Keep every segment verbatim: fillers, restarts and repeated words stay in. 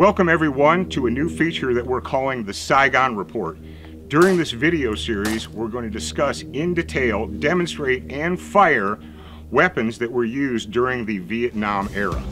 Welcome everyone to a new feature that we're calling the Saigon Report. During this video series, we're going to discuss in detail, demonstrate, and fire weapons that were used during the Vietnam era.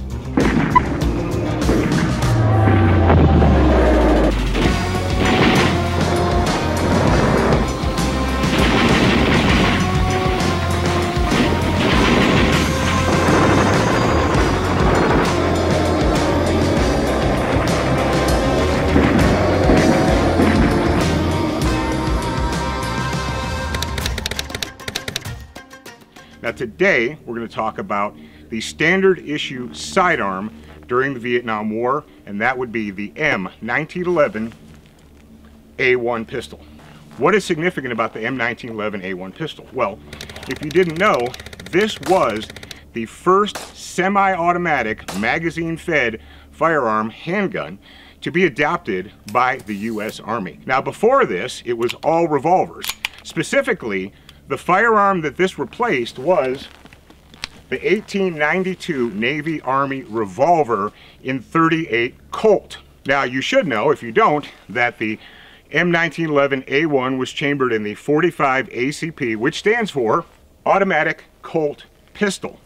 Now today, we're going to talk about the standard issue sidearm during the Vietnam War, and that would be the M nineteen eleven A one pistol. What is significant about the M nineteen eleven A one pistol? Well, if you didn't know, this was the first semi-automatic magazine-fed firearm handgun to be adopted by the U S Army. Now before this, it was all revolvers. Specifically, the firearm that this replaced was the eighteen ninety-two Navy Army Revolver in thirty-eight Colt. Now you should know, if you don't, that the M nineteen eleven A one was chambered in the forty-five A C P, which stands for Automatic Colt Pistol.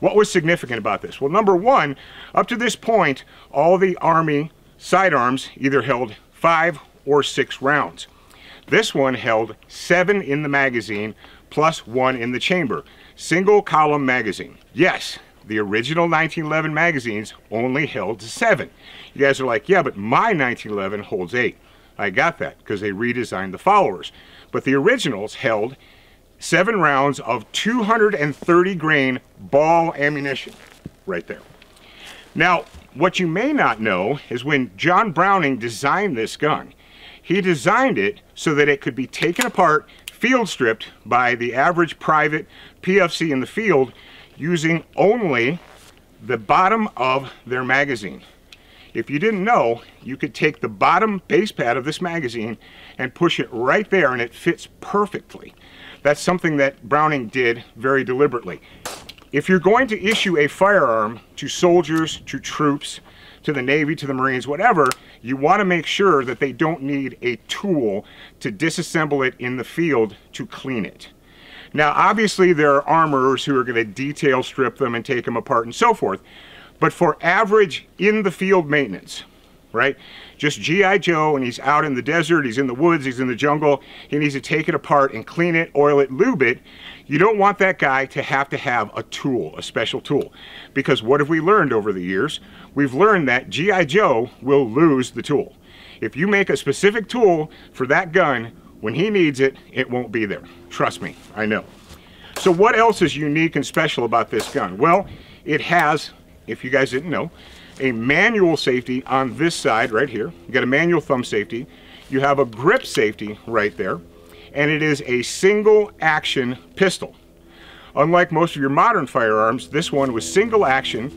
What was significant about this? Well, number one, up to this point, all the Army sidearms either held five or six rounds. This one held seven in the magazine, plus one in the chamber. Single column magazine. Yes, the original nineteen eleven magazines only held seven. You guys are like, yeah, but my nineteen eleven holds eight. I got that, because they redesigned the followers. But the originals held seven rounds of two hundred thirty grain ball ammunition, right there. Now, what you may not know is when John Browning designed this gun, he designed it so that it could be taken apart, field stripped by the average private P F C in the field using only the bottom of their magazine. If you didn't know, you could take the bottom base pad of this magazine and push it right there and it fits perfectly. That's something that Browning did very deliberately. If you're going to issue a firearm to soldiers, to troops, to the Navy, to the Marines, whatever, you want to make sure that they don't need a tool to disassemble it in the field to clean it. Now, obviously there are armorers who are going to detail strip them and take them apart and so forth, but for average in the field maintenance, right? Just G I Joe, and he's out in the desert, he's in the woods, he's in the jungle, he needs to take it apart and clean it, oil it, lube it. You don't want that guy to have to have a tool, a special tool. Because what have we learned over the years? We've learned that G I Joe will lose the tool. If you make a specific tool for that gun, when he needs it, it won't be there. Trust me, I know. So what else is unique and special about this gun? Well, it has, if you guys didn't know, a manual safety on this side right here. You got a manual thumb safety. You have a grip safety right there. And it is a single action pistol. Unlike most of your modern firearms, this one was single action,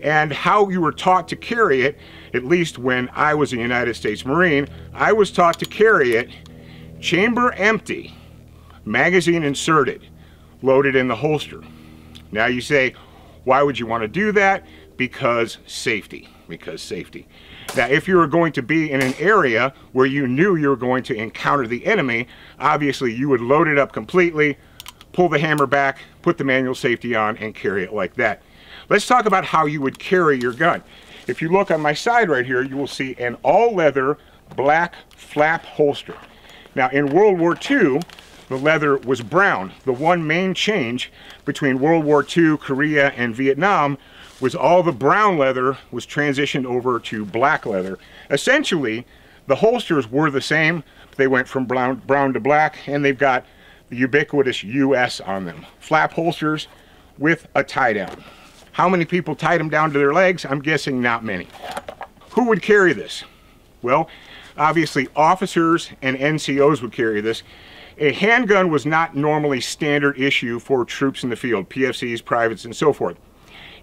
and how you were taught to carry it, at least when I was a United States Marine, I was taught to carry it chamber empty, magazine inserted, loaded in the holster. Now you say, why would you want to do that? Because safety, because safety. Now, if you were going to be in an area where you knew you were going to encounter the enemy, obviously you would load it up completely, pull the hammer back, put the manual safety on, and carry it like that. Let's talk about how you would carry your gun. If you look on my side right here, you will see an all-leather black flap holster. Now, in World War Two, the leather was brown. The one main change between World War Two, Korea, and Vietnam was all the brown leather was transitioned over to black leather. Essentially, the holsters were the same. They went from brown, brown to black, and they've got the ubiquitous U S on them. Flap holsters with a tie down. How many people tied them down to their legs? I'm guessing not many. Who would carry this? Well, obviously officers and N C Os would carry this. A handgun was not normally standard issue for troops in the field, P F Cs, privates, and so forth.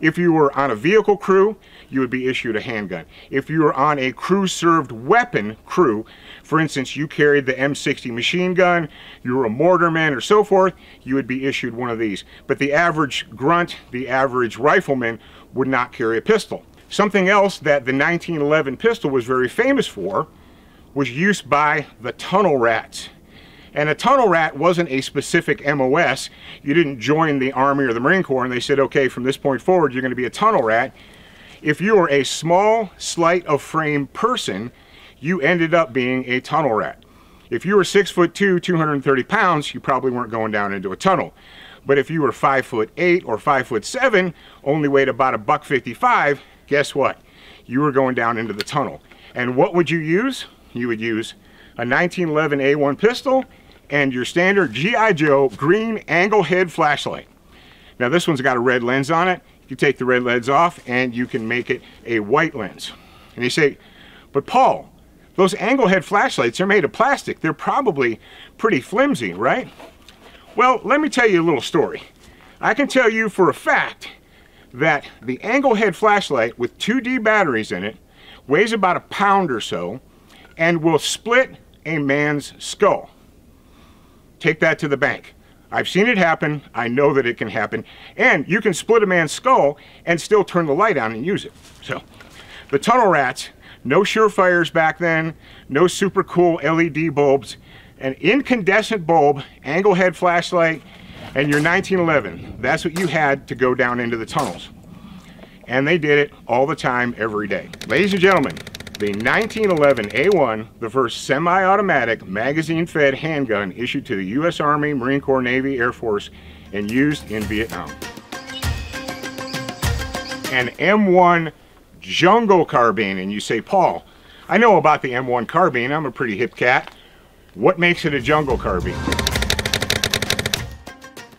If you were on a vehicle crew, you would be issued a handgun. If you were on a crew-served weapon crew, for instance, you carried the M sixty machine gun, you were a mortarman or so forth, you would be issued one of these. But the average grunt, the average rifleman would not carry a pistol. Something else that the nineteen eleven pistol was very famous for was use by the Tunnel Rats. And a Tunnel Rat wasn't a specific M O S. You didn't join the Army or the Marine Corps and they said, okay, from this point forward, you're gonna be a Tunnel Rat. If you were a small, slight of frame person, you ended up being a Tunnel Rat. If you were six foot two, two hundred thirty pounds, you probably weren't going down into a tunnel. But if you were five foot eight or five foot seven, only weighed about a buck fifty-five, guess what? You were going down into the tunnel. And what would you use? You would use a nineteen eleven A one pistol and your standard G I Joe green angle head flashlight. Now this one's got a red lens on it. You take the red lens off and you can make it a white lens. And you say, but Paul, those angle head flashlights are made of plastic. They're probably pretty flimsy, right? Well, let me tell you a little story. I can tell you for a fact that the angle head flashlight with two D batteries in it weighs about a pound or so and will split a man's skull. Take that to the bank. I've seen it happen. I know that it can happen. And you can split a man's skull and still turn the light on and use it. So the Tunnel Rats, no Surefires back then, no super cool L E D bulbs, an incandescent bulb, angle head flashlight, and your nineteen eleven. That's what you had to go down into the tunnels. And they did it all the time, every day. Ladies and gentlemen, the nineteen eleven A one, the first semi-automatic magazine-fed handgun issued to the U S Army, Marine Corps, Navy, Air Force, and used in Vietnam. An M one jungle carbine, and you say, Paul, I know about the M one carbine, I'm a pretty hip cat. What makes it a jungle carbine?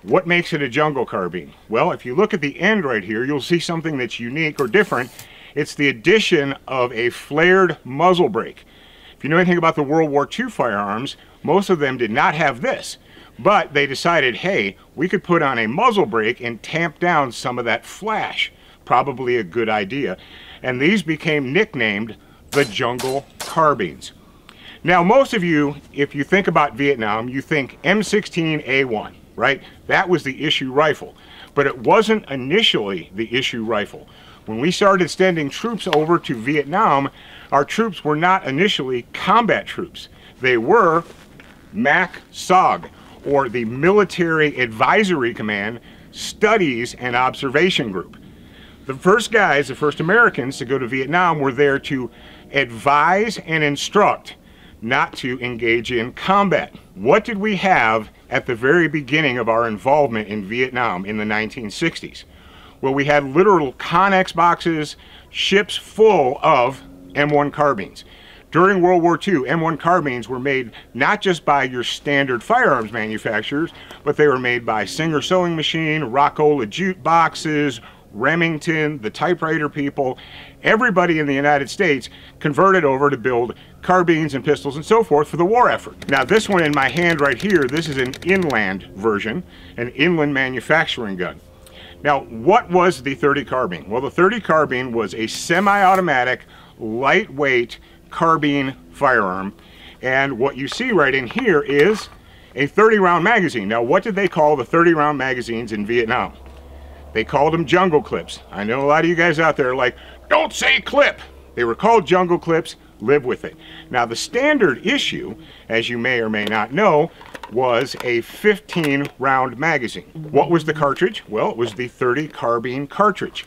What makes it a jungle carbine? Well, if you look at the end right here, you'll see something that's unique or different. It's the addition of a flared muzzle brake. If you know anything about the World War Two firearms, most of them did not have this, but they decided, hey, we could put on a muzzle brake and tamp down some of that flash. Probably a good idea. And these became nicknamed the jungle carbines. Now, most of you, if you think about Vietnam, you think M sixteen A one, right? That was the issue rifle, but it wasn't initially the issue rifle. When we started sending troops over to Vietnam, our troops were not initially combat troops. They were M A C S O G, or the Military Advisory Command, Studies and Observation Group. The first guys, the first Americans to go to Vietnam were there to advise and instruct, not to engage in combat. What did we have at the very beginning of our involvement in Vietnam in the nineteen sixties? Well, we had literal Connex boxes, ships full of M one carbines. During World War Two, M one carbines were made not just by your standard firearms manufacturers, but they were made by Singer sewing machine, Rockola jute boxes, Remington, the typewriter people. Everybody in the United States converted over to build carbines and pistols and so forth for the war effort. Now this one in my hand right here, this is an inland version, an inland manufacturing gun. Now, what was the .thirty carbine? Well, the .thirty carbine was a semi-automatic, lightweight carbine firearm. And what you see right in here is a thirty round magazine. Now, what did they call the thirty round magazines in Vietnam? They called them jungle clips. I know a lot of you guys out there are like, don't say clip. They were called jungle clips, live with it. Now, the standard issue, as you may or may not know, was a fifteen round magazine. What was the cartridge? Well, it was the .thirty carbine cartridge.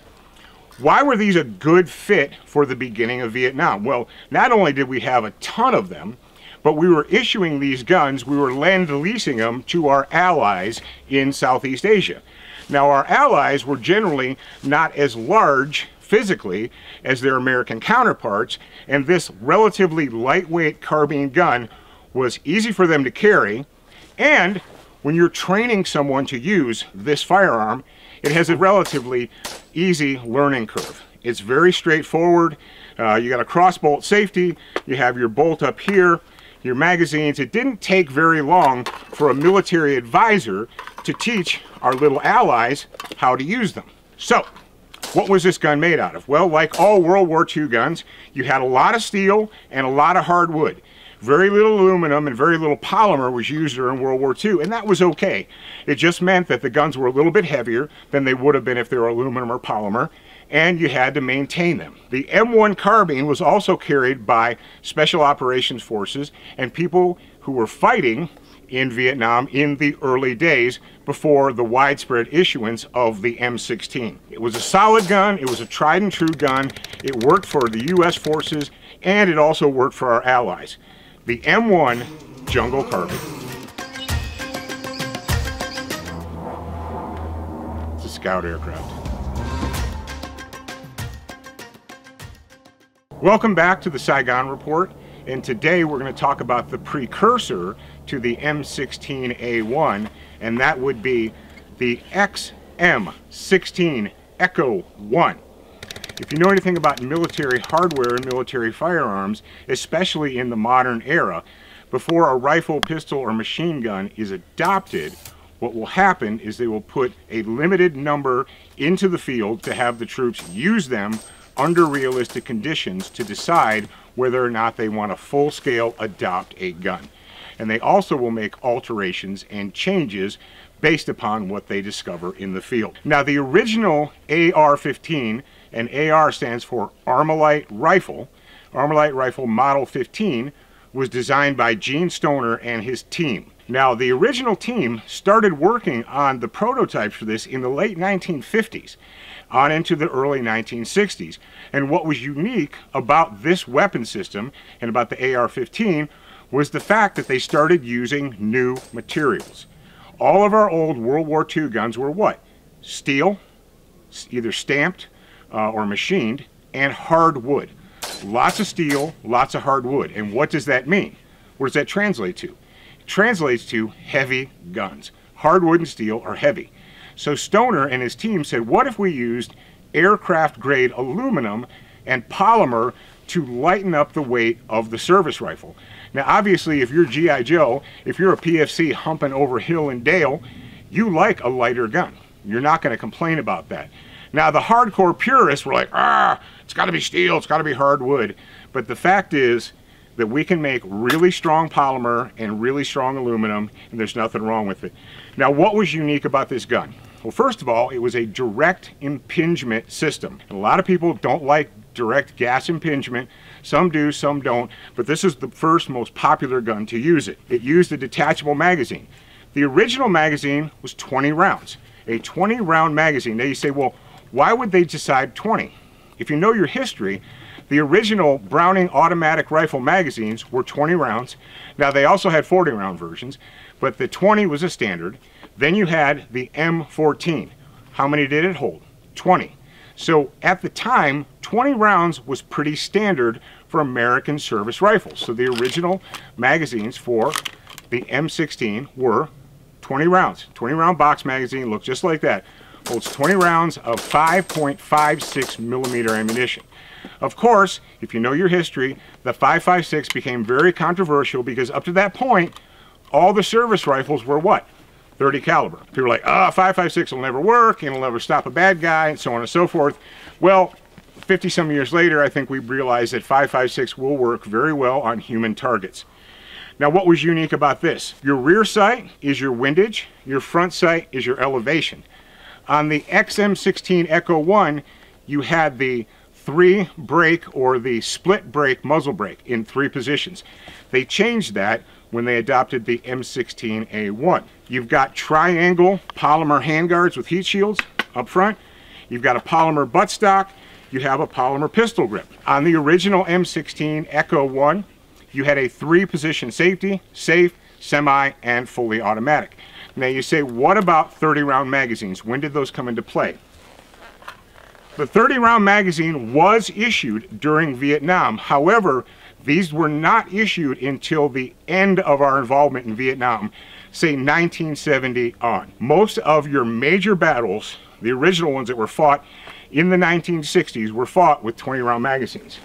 Why were these a good fit for the beginning of Vietnam? Well, not only did we have a ton of them, but we were issuing these guns, we were lend-leasing them to our allies in Southeast Asia. Now, our allies were generally not as large physically as their American counterparts, and this relatively lightweight carbine gun was easy for them to carry. And when you're training someone to use this firearm, it has a relatively easy learning curve. It's very straightforward. Uh, you got a cross-bolt safety, you have your bolt up here, your magazines. It didn't take very long for a military advisor to teach our little allies how to use them. So, what was this gun made out of? Well, like all World War Two guns, you had a lot of steel and a lot of hardwood. Very little aluminum and very little polymer was used during World War Two, and that was okay. It just meant that the guns were a little bit heavier than they would have been if they were aluminum or polymer, and you had to maintain them. The M one carbine was also carried by special operations forces and people who were fighting in Vietnam in the early days before the widespread issuance of the M sixteen. It was a solid gun, it was a tried and true gun, it worked for the U S forces, and it also worked for our allies. The M one jungle carbine. It's a scout aircraft. Welcome back to the Saigon Report, and today we're going to talk about the precursor to the M sixteen A one, and that would be the X M sixteen Echo one. If you know anything about military hardware and military firearms, especially in the modern era, before a rifle, pistol, or machine gun is adopted, what will happen is they will put a limited number into the field to have the troops use them under realistic conditions to decide whether or not they want to full-scale adopt a gun. And they also will make alterations and changes based upon what they discover in the field. Now, the original A R fifteen, and A R stands for Armalite Rifle, Armalite Rifle Model fifteen, was designed by Gene Stoner and his team. Now, the original team started working on the prototypes for this in the late nineteen fifties. On into the early nineteen sixties. And what was unique about this weapon system and about the A R fifteen was the fact that they started using new materials. All of our old World War Two guns were what? Steel, either stamped uh, or machined, and hardwood. Lots of steel, lots of hardwood. And what does that mean? What does that translate to? It translates to heavy guns. Hardwood and steel are heavy. So Stoner and his team said, what if we used aircraft-grade aluminum and polymer to lighten up the weight of the service rifle? Now, obviously, if you're G I Joe, if you're a P F C humping over hill and dale, you like a lighter gun. You're not going to complain about that. Now, the hardcore purists were like, ah, it's got to be steel, it's got to be hardwood. But the fact is that we can make really strong polymer and really strong aluminum, and there's nothing wrong with it. Now, what was unique about this gun? Well, first of all, it was a direct impingement system. A lot of people don't like direct gas impingement. Some do, some don't, but this is the first most popular gun to use it. It used a detachable magazine. The original magazine was twenty rounds, a twenty round magazine. Now you say, well, why would they decide twenty? If you know your history, the original Browning automatic rifle magazines were twenty rounds. Now they also had forty round versions, but the twenty was a standard. Then you had the M fourteen. How many did it hold? twenty. So at the time, twenty rounds was pretty standard for American service rifles. So the original magazines for the M sixteen were twenty rounds. twenty round box magazine looked just like that. Holds twenty rounds of five point five six millimeter ammunition. Of course, if you know your history, the five five six became very controversial because up to that point, all the service rifles were what? thirty caliber. People were like, ah, five five six will never work, and it'll never stop a bad guy, and so on and so forth. Well, fifty some years later, I think we realized that five five six will work very well on human targets. Now, what was unique about this? Your rear sight is your windage, your front sight is your elevation. On the X M sixteen Echo one, you had the three brake or the split brake muzzle brake in three positions. They changed that when they adopted the M sixteen A one. You've got triangle polymer handguards with heat shields up front. You've got a polymer buttstock. You have a polymer pistol grip. On the original M sixteen Echo one, you had a three position safety, safe, semi, and fully automatic. Now you say, what about thirty round magazines? When did those come into play? The thirty round magazine was issued during Vietnam. However, these were not issued until the end of our involvement in Vietnam, say nineteen seventy on. Most of your major battles, the original ones that were fought in the nineteen sixties, were fought with twenty round magazines.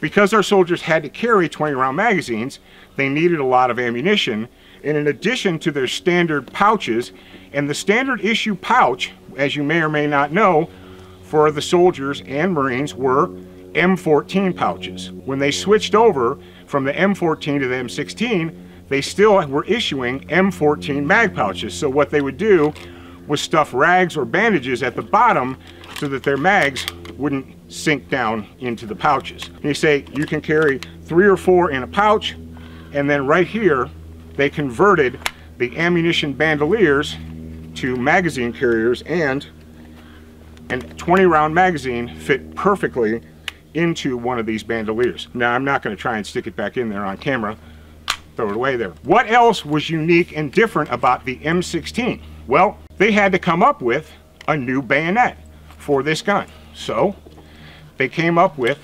Because our soldiers had to carry twenty round magazines, they needed a lot of ammunition, and in addition to their standard pouches, and the standard issue pouch, as you may or may not know, for the soldiers and Marines were M fourteen pouches. When they switched over from the M fourteen to the M sixteen, they still were issuing M fourteen mag pouches. So what they would do was stuff rags or bandages at the bottom so that their mags wouldn't sink down into the pouches. And you say you can carry three or four in a pouch, and then right here they converted the ammunition bandoliers to magazine carriers, and a twenty round magazine fit perfectly into one of these bandoliers. Now I'm not going to try and stick it back in there on camera, throw it away there. What else was unique and different about the M sixteen? Well, they had to come up with a new bayonet for this gun. So they came up with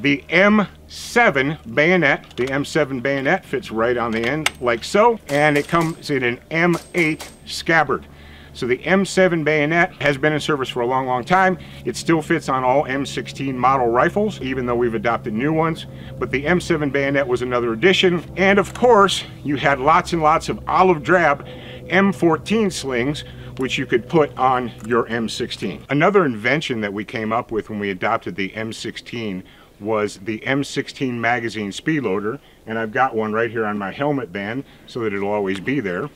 the M seven bayonet. The M seven bayonet fits right on the end like so, and it comes in an M eight scabbard. So the M seven bayonet has been in service for a long, long time. It still fits on all M sixteen model rifles, even though we've adopted new ones. But the M seven bayonet was another addition. And of course, you had lots and lots of olive drab M fourteen slings, which you could put on your M sixteen. Another invention that we came up with when we adopted the M sixteen was the M sixteen magazine speed loader. And I've got one right here on my helmet band so that it'll always be there.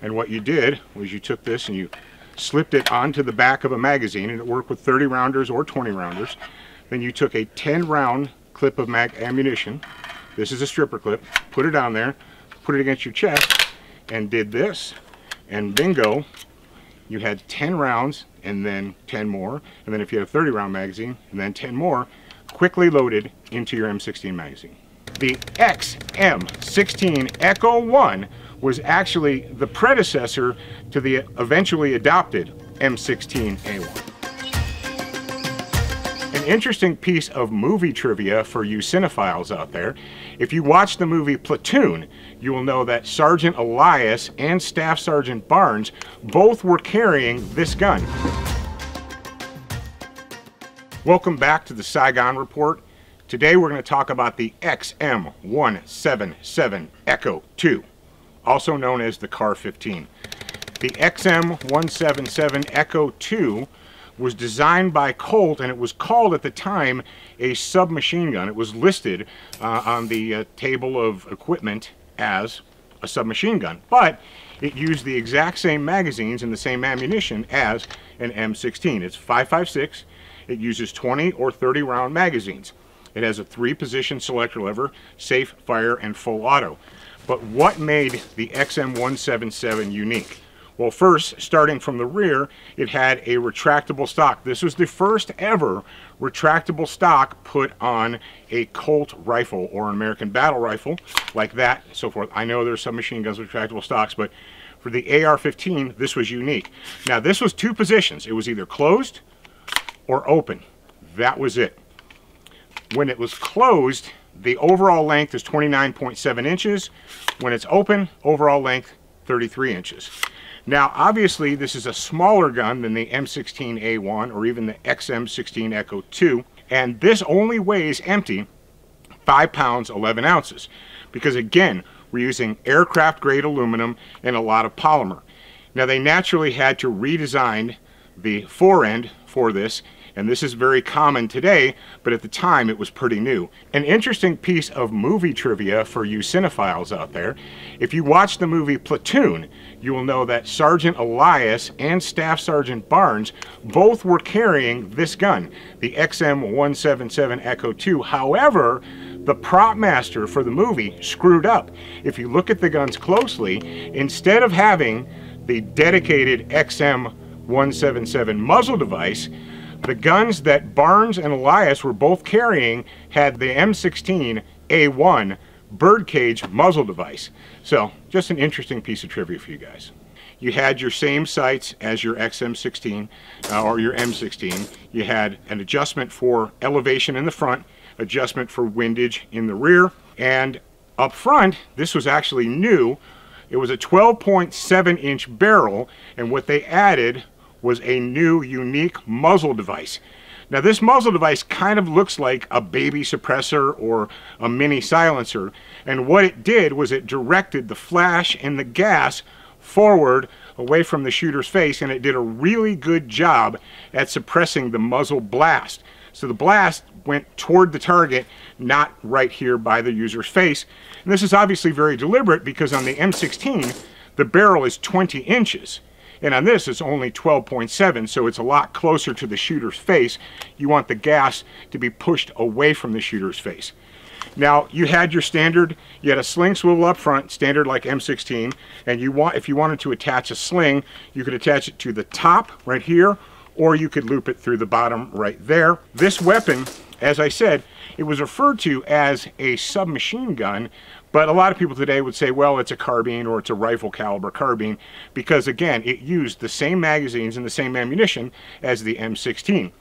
And what you did was you took this and you slipped it onto the back of a magazine, and it worked with thirty rounders or twenty rounders. Then you took a ten round clip of mag ammunition. This is a stripper clip. Put it on there, put it against your chest, and did this. And bingo, you had ten rounds and then ten more. And then if you had a thirty round magazine and then ten more, quickly loaded into your M sixteen magazine. The X M sixteen Echo one was actually the predecessor to the eventually adopted M sixteen A one. An interesting piece of movie trivia for you cinephiles out there. If you watch the movie Platoon, you will know that Sergeant Elias and Staff Sergeant Barnes both were carrying this gun. Welcome back to the Saigon Report. Today we're going to talk about the X M one seventy-seven Echo two, also known as the C A R fifteen. The X M one seventy-seven Echo two was designed by Colt, and it was called at the time a submachine gun. It was listed uh, on the uh, table of equipment as a submachine gun, but it used the exact same magazines and the same ammunition as an M sixteen. It's five five six. It uses twenty or thirty round magazines. It has a three position selector lever, safe, fire, and full auto. But what made the X M one seventy-seven unique? Well, first, starting from the rear, it had a retractable stock. This was the first ever retractable stock put on a Colt rifle or an American battle rifle like that, and so forth. I know there's some machine guns with retractable stocks, but for the A R fifteen, this was unique. Now, this was two positions. It was either closed or open. That was it. When it was closed, the overall length is twenty-nine point seven inches. When it's open, overall length thirty-three inches. Now, obviously, this is a smaller gun than the M sixteen A one or even the X M sixteen Echo two, and this only weighs empty five pounds eleven ounces because, again, we're using aircraft-grade aluminum and a lot of polymer. Now, they naturally had to redesign the forend for this, and this is very common today, but at the time it was pretty new. An interesting piece of movie trivia for you cinephiles out there. If you watch the movie Platoon, you will know that Sergeant Elias and Staff Sergeant Barnes both were carrying this gun, the X M one seventy-seven Echo two. However, the prop master for the movie screwed up. If you look at the guns closely, instead of having the dedicated X M one seventy-seven muzzle device, the guns that Barnes and Elias were both carrying had the M sixteen A one birdcage muzzle device. So, just an interesting piece of trivia for you guys. You had your same sights as your X M sixteen uh, or your M sixteen. You had an adjustment for elevation in the front, adjustment for windage in the rear, and up front, this was actually new. It was a twelve point seven inch barrel, and what they added was a new unique muzzle device. Now, this muzzle device kind of looks like a baby suppressor or a mini silencer, and what it did was it directed the flash and the gas forward away from the shooter's face, and it did a really good job at suppressing the muzzle blast. So the blast went toward the target, not right here by the user's face. And this is obviously very deliberate because on the M sixteen, the barrel is twenty inches. And on this, it's only twelve point seven, so it's a lot closer to the shooter's face. You want the gas to be pushed away from the shooter's face. Now, you had your standard, you had a sling swivel up front, standard like M sixteen, and you want, if you wanted to attach a sling, you could attach it to the top right here, or you could loop it through the bottom right there. This weapon, as I said, it was referred to as a submachine gun, but a lot of people today would say, well, it's a carbine or it's a rifle caliber carbine, because again, it used the same magazines and the same ammunition as the M sixteen.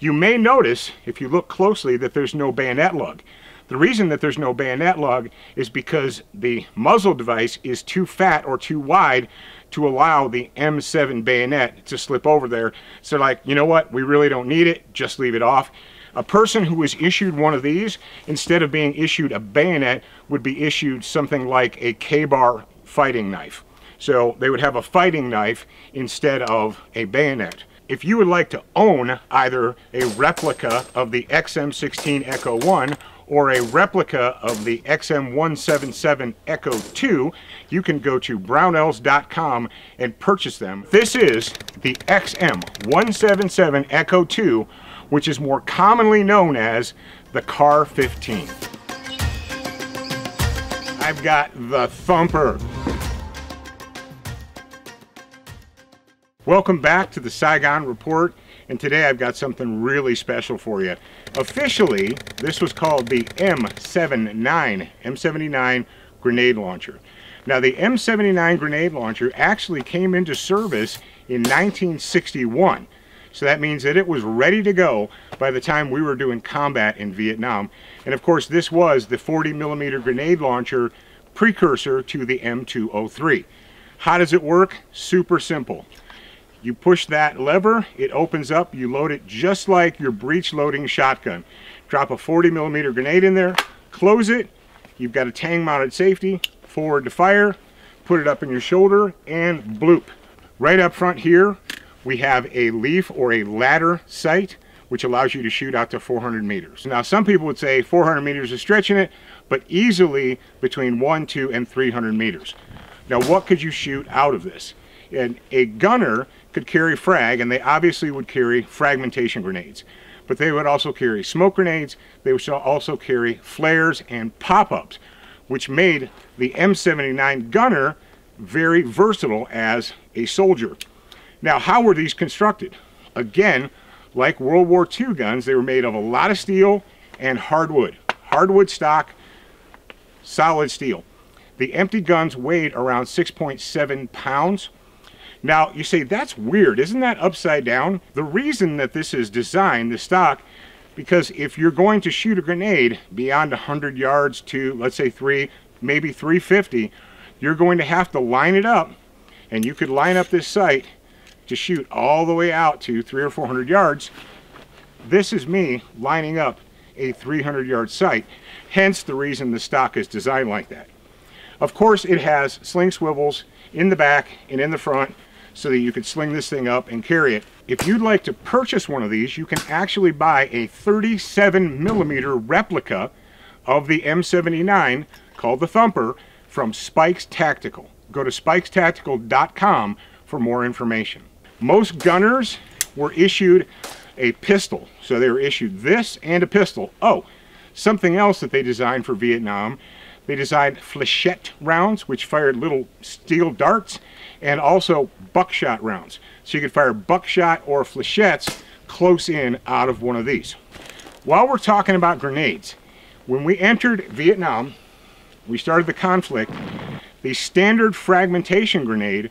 You may notice, if you look closely, that there's no bayonet lug. The reason that there's no bayonet lug is because the muzzle device is too fat or too wide to allow the M seven bayonet to slip over there. So like, you know what, we really don't need it, just leave it off. A person who was issued one of these, instead of being issued a bayonet, would be issued something like a K bar fighting knife. So they would have a fighting knife instead of a bayonet. If you would like to own either a replica of the X M sixteen Echo one or a replica of the X M one seventy-seven Echo two, you can go to brownells dot com and purchase them. This is the X M one seventy-seven Echo two, which is more commonly known as the C A R fifteen. I've got the thumper. Welcome back to the Saigon Report, and today I've got something really special for you. Officially, this was called the M seventy-nine, M seventy-nine grenade launcher. Now, the M seventy-nine grenade launcher actually came into service in nineteen sixty-one. So that means that it was ready to go by the time we were doing combat in Vietnam. And of course, this was the forty millimeter grenade launcher precursor to the M two oh three. How does it work? Super simple. You push that lever, it opens up, you load it just like your breech loading shotgun. Drop a forty millimeter grenade in there, close it, you've got a tang mounted safety, forward to fire, put it up in your shoulder, and bloop. Right up front here, we have a leaf or a ladder sight, which allows you to shoot out to four hundred meters. Now, some people would say four hundred meters is stretching it, but easily between one, two, and three hundred meters. Now, what could you shoot out of this? And a gunner could carry frag, and they obviously would carry fragmentation grenades, but they would also carry smoke grenades. They would also carry flares and pop-ups, which made the M seventy-nine gunner very versatile as a soldier. Now, how were these constructed? Again, like World War Two guns, they were made of a lot of steel and hardwood. Hardwood stock, solid steel. The empty guns weighed around six point seven pounds. Now, you say, that's weird. Isn't that upside down? The reason that this is designed, the stock, because if you're going to shoot a grenade beyond one hundred yards to, let's say, three, maybe three fifty, you're going to have to line it up, and you could line up this sight to shoot all the way out to three or four hundred yards. This is me lining up a three hundred yard sight, hence the reason the stock is designed like that. Of course, it has sling swivels in the back and in the front so that you could sling this thing up and carry it. If you'd like to purchase one of these, you can actually buy a thirty-seven millimeter replica of the M seventy-nine called the Thumper from Spikes Tactical. Go to spikes tactical dot com for more information. Most gunners were issued a pistol, so they were issued this and a pistol. Oh, something else that they designed for Vietnam, they designed flechette rounds, which fired little steel darts, and also buckshot rounds, so you could fire buckshot or flechettes close in out of one of these. While we're talking about grenades, when we entered Vietnam, we started the conflict, the standard fragmentation grenade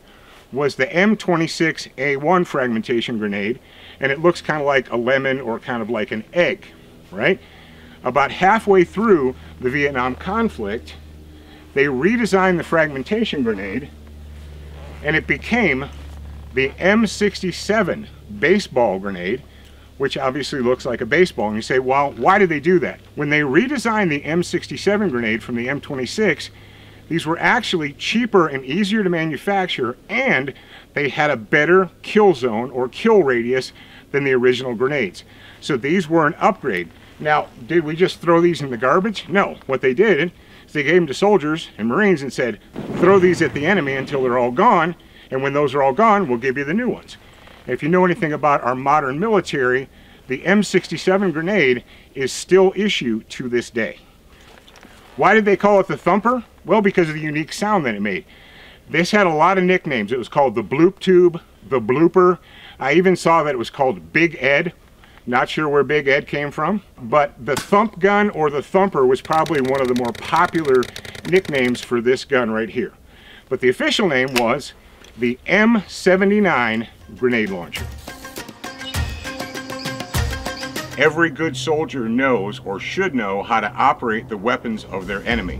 was the M twenty-six A one fragmentation grenade, and it looks kind of like a lemon or kind of like an egg, right? About halfway through the Vietnam conflict, they redesigned the fragmentation grenade, and it became the M sixty-seven baseball grenade, which obviously looks like a baseball. And you say, well, why did they do that? When they redesigned the M sixty-seven grenade from the M twenty-six, these were actually cheaper and easier to manufacture, and they had a better kill zone or kill radius than the original grenades. So these were an upgrade. Now, did we just throw these in the garbage? No. What they did is They gave them to soldiers and Marines and said, throw these at the enemy until they're all gone, and when those are all gone, we'll give you the new ones. If you know anything about our modern military, the M sixty-seven grenade is still issued to this day. Why did they call it the Thumper? Well, because of the unique sound that it made. This had a lot of nicknames. It was called the Bloop Tube, the Blooper. I even saw that it was called Big Ed. Not sure where Big Ed came from, but the Thump Gun or the Thumper was probably one of the more popular nicknames for this gun right here. But the official name was the M seventy-nine grenade launcher. Every good soldier knows or should know how to operate the weapons of their enemy.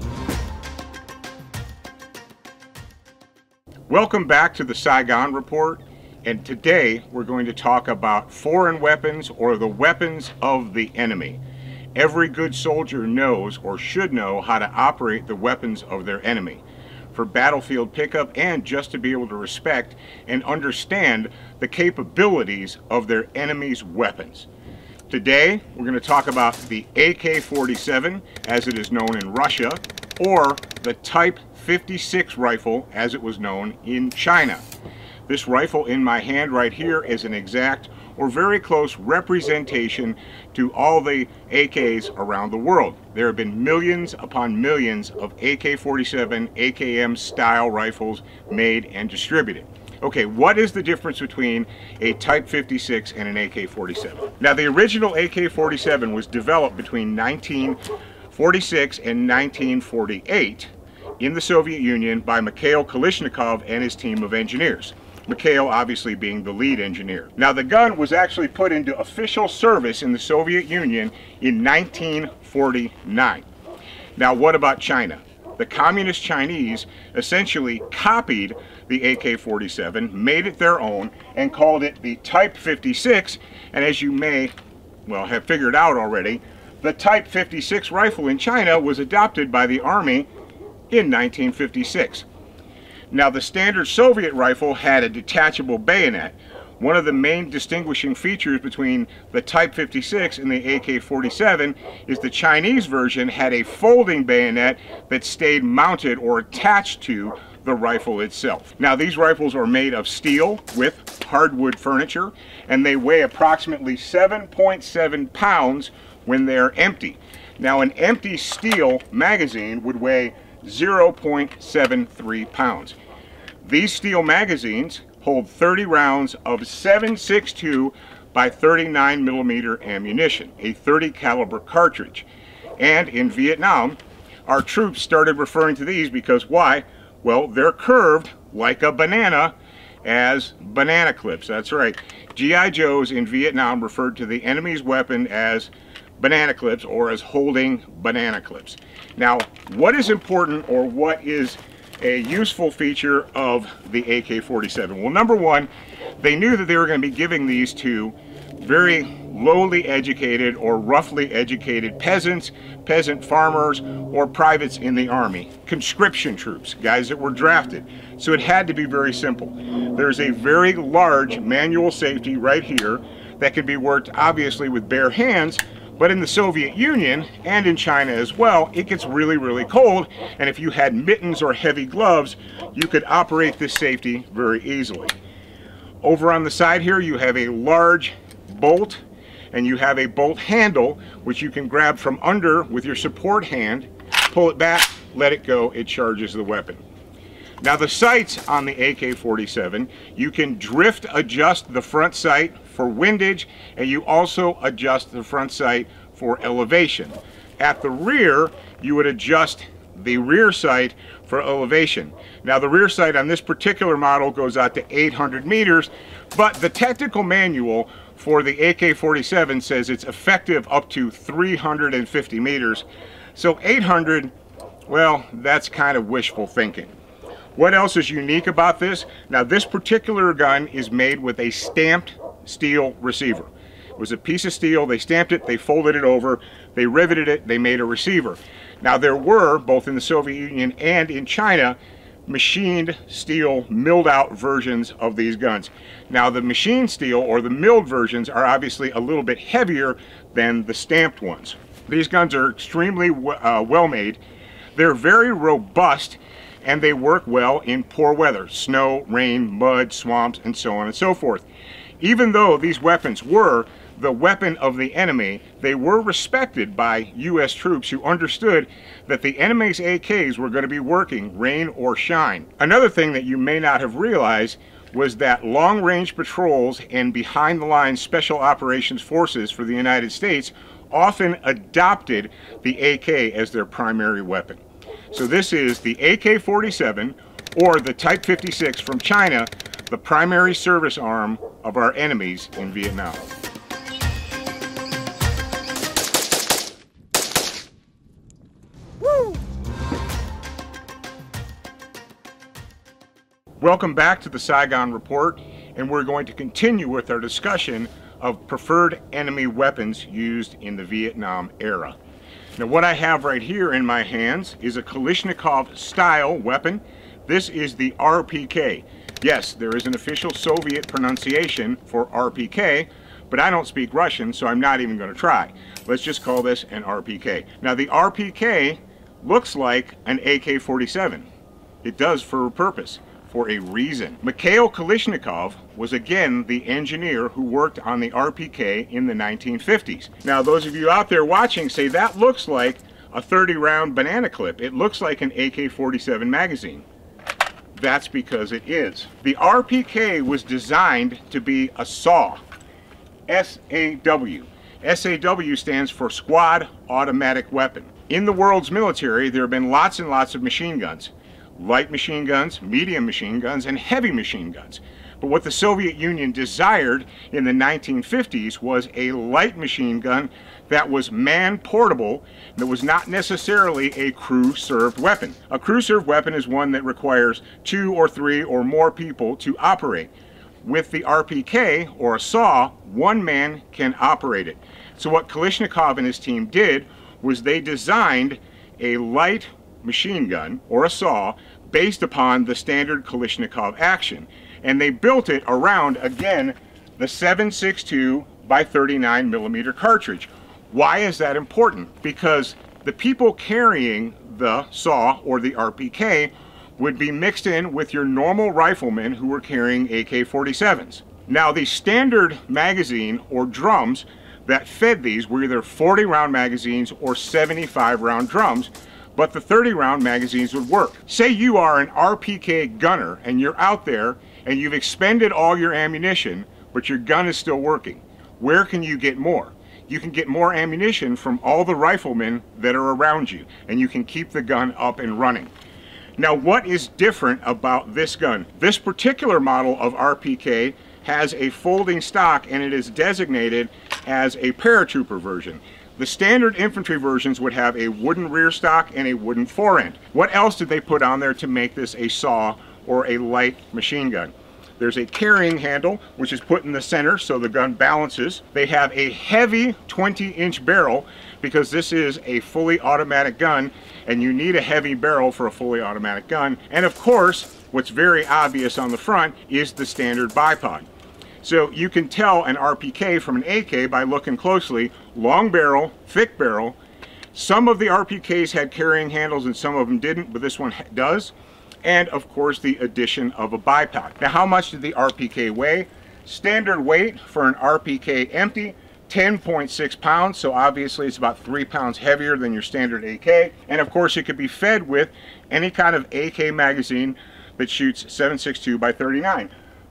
Welcome back to the Saigon Report, and today we're going to talk about foreign weapons or the weapons of the enemy. Every good soldier knows or should know how to operate the weapons of their enemy for battlefield pickup and just to be able to respect and understand the capabilities of their enemy's weapons. Today we're going to talk about the A K forty-seven as it is known in Russia, or the Type fifty-six rifle as it was known in China. This rifle in my hand right here is an exact or very close representation to all the A Ks around the world. There have been millions upon millions of A K forty-seven, A K M style rifles made and distributed. Okay, what is the difference between a Type fifty-six and an A K forty-seven? Now, the original A K forty-seven was developed between nineteen forty-six and nineteen forty-eight in the Soviet Union by Mikhail Kalashnikov and his team of engineers. Mikhail obviously being the lead engineer. Now, the gun was actually put into official service in the Soviet Union in nineteen forty-nine. Now, what about China? The Communist Chinese essentially copied the A K forty-seven, made it their own, and called it the Type fifty-six, and as you may well have figured out already, the Type fifty-six rifle in China was adopted by the Army in nineteen fifty-six. Now, the standard Soviet rifle had a detachable bayonet. One of the main distinguishing features between the Type fifty-six and the A K forty-seven is the Chinese version had a folding bayonet that stayed mounted or attached to the rifle itself. Now, these rifles are made of steel with hardwood furniture, and they weigh approximately seven point seven pounds when they're empty. Now, an empty steel magazine would weigh zero point seven three pounds. These steel magazines hold thirty rounds of seven six two by thirty-nine millimeter ammunition, a thirty caliber cartridge. And in Vietnam, our troops started referring to these because why? Well, they're curved like a banana as banana clips. That's right. G I Joes in Vietnam referred to the enemy's weapon as banana clips or as holding banana clips. Now, what is important or what is a useful feature of the A K forty-seven? Well, number one, they knew that they were going to be giving these to very lowly educated or roughly educated peasants, peasant farmers, or privates in the Army, conscription troops, guys that were drafted. So it had to be very simple. There's a very large manual safety right here that could be worked obviously with bare hands, but in the Soviet Union and in China as well, it gets really, really cold. And if you had mittens or heavy gloves, you could operate this safety very easily. Over on the side here, you have a large bolt and you have a bolt handle, which you can grab from under with your support hand, pull it back, let it go, it charges the weapon. Now, the sights on the A K forty-seven, you can drift adjust the front sight for windage, and you also adjust the front sight for elevation. At the rear, you would adjust the rear sight for elevation. Now, the rear sight on this particular model goes out to eight hundred meters, but the technical manual for the A K forty-seven says it's effective up to three hundred fifty meters. So eight hundred, well, that's kind of wishful thinking. What else is unique about this? Now, this particular gun is made with a stamped steel receiver. It was a piece of steel, they stamped it, they folded it over, they riveted it, they made a receiver. Now, there were, both in the Soviet Union and in China, machined steel, milled out versions of these guns. Now, the machined steel or the milled versions are obviously a little bit heavier than the stamped ones. These guns are extremely uh, well made. They're very robust and they work well in poor weather, snow, rain, mud, swamps, and so on and so forth. Even though these weapons were the weapon of the enemy, they were respected by U S troops who understood that the enemy's A Ks were going to be working rain or shine. Another thing that you may not have realized was that long-range patrols and behind-the-lines special operations forces for the United States often adopted the A K as their primary weapon. So this is the A K forty-seven, or the Type fifty-six from China, the primary service arm of our enemies in Vietnam. Woo! Welcome back to the Saigon Report, and we're going to continue with our discussion of preferred enemy weapons used in the Vietnam era. Now what I have right here in my hands is a Kalashnikov style weapon. This is the R P K. Yes, there is an official Soviet pronunciation for R P K, but I don't speak Russian, so I'm not even going to try. Let's just call this an R P K. Now the R P K looks like an A K forty-seven. It does for a purpose, for a reason. Mikhail Kalashnikov was again the engineer who worked on the R P K in the nineteen fifties. Now those of you out there watching say that looks like a thirty round banana clip. It looks like an A K forty-seven magazine. That's because it is. The R P K was designed to be a SAW. S A W. S A W stands for Squad Automatic Weapon. In the world's military there have been lots and lots of machine guns. Light machine guns, medium machine guns, and heavy machine guns. But what the Soviet Union desired in the nineteen fifties was a light machine gun that was man-portable, that was not necessarily a crew-served weapon. A crew-served weapon is one that requires two or three or more people to operate. With the R P K, or a SAW, one man can operate it. So what Kalashnikov and his team did was they designed a light machine gun, or a SAW, based upon the standard Kalashnikov action. And they built it around, again, the seven sixty-two by thirty-nine millimeter cartridge. Why is that important? Because the people carrying the SAW, or the R P K, would be mixed in with your normal riflemen who were carrying A K forty-sevens. Now the standard magazine, or drums, that fed these were either forty round magazines or seventy-five round drums, but the thirty round magazines would work. Say you are an R P K gunner and you're out there and you've expended all your ammunition, but your gun is still working. Where can you get more? You can get more ammunition from all the riflemen that are around you, and you can keep the gun up and running. Now what is different about this gun? This particular model of R P K has a folding stock and it is designated as a paratrooper version. The standard infantry versions would have a wooden rear stock and a wooden forend. What else did they put on there to make this a SAW or a light machine gun? There's a carrying handle, which is put in the center so the gun balances. They have a heavy twenty inch barrel, because this is a fully automatic gun and you need a heavy barrel for a fully automatic gun. And of course, what's very obvious on the front is the standard bipod. So you can tell an R P K from an A K by looking closely. Long barrel, thick barrel. Some of the R P Ks had carrying handles and some of them didn't, but this one does. And of course the addition of a bipod. Now how much did the R P K weigh? Standard weight for an R P K empty, ten point six pounds, so obviously it's about three pounds heavier than your standard A K. And of course it could be fed with any kind of A K magazine that shoots seven sixty-two by thirty-nine.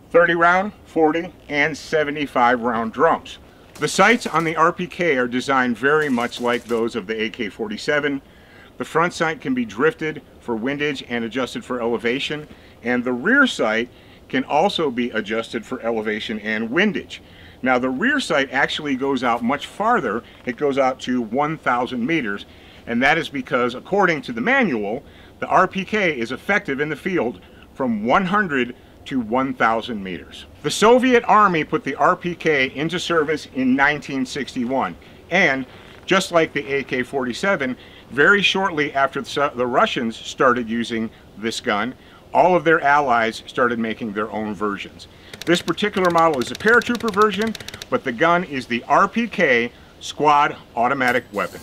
thirty round, forty, and seventy-five round drums. The sights on the R P K are designed very much like those of the A K forty-seven. The front sight can be drifted for windage and adjusted for elevation, and the rear sight can also be adjusted for elevation and windage. Now the rear sight actually goes out much farther. It goes out to one thousand meters, and that is because according to the manual, the R P K is effective in the field from one hundred to one thousand meters. The Soviet Army put the R P K into service in nineteen sixty-one, and just like the A K forty-seven, very shortly after the Russians started using this gun, all of their allies started making their own versions. This particular model is a paratrooper version, but the gun is the R P K Squad Automatic Weapon.